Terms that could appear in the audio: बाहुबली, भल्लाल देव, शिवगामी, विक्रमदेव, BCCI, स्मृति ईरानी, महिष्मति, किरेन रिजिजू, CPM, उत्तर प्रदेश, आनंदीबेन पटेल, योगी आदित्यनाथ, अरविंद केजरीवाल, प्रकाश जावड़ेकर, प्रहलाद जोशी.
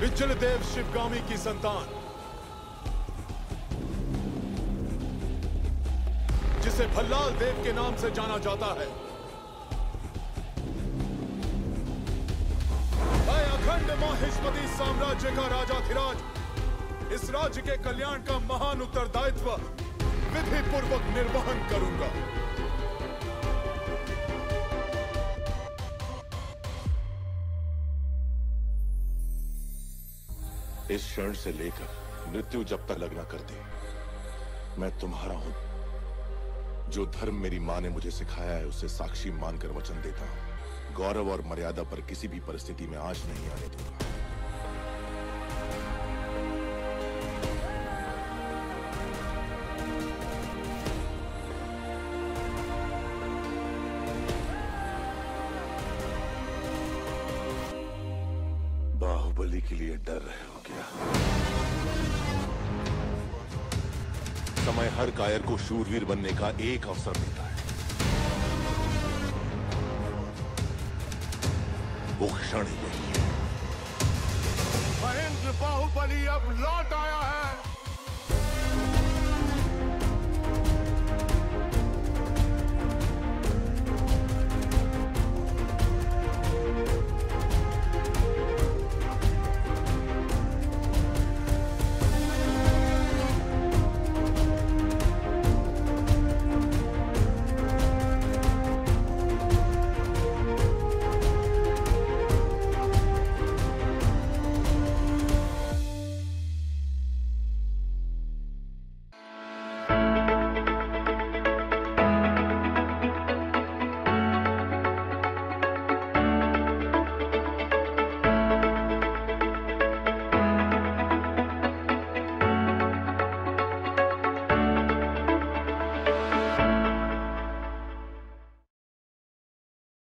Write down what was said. विक्रमदेव शिवगामी की संतान, जिसे भल्लाल देव के नाम से जाना जाता है, अखंड महिष्मति साम्राज्य का राजाधिराज। इस राज्य के कल्याण का महान उत्तरदायित्व विधि पूर्वक निर्वहन करूंगा। इस क्षण से लेकर मृत्यु जब तक लगना करते, मैं तुम्हारा हूं। जो धर्म मेरी मां ने मुझे सिखाया है उसे साक्षी मानकर वचन देता हूं, गौरव और मर्यादा पर किसी भी परिस्थिति में आंच नहीं आने दूंगा। बाहुबली के लिए डर रहे हो क्या? समय हर कायर को शूरवीर बनने का एक अवसर देता है। वो क्षण ही यही है। महेंद्र बाहुबली अब लौट आया है।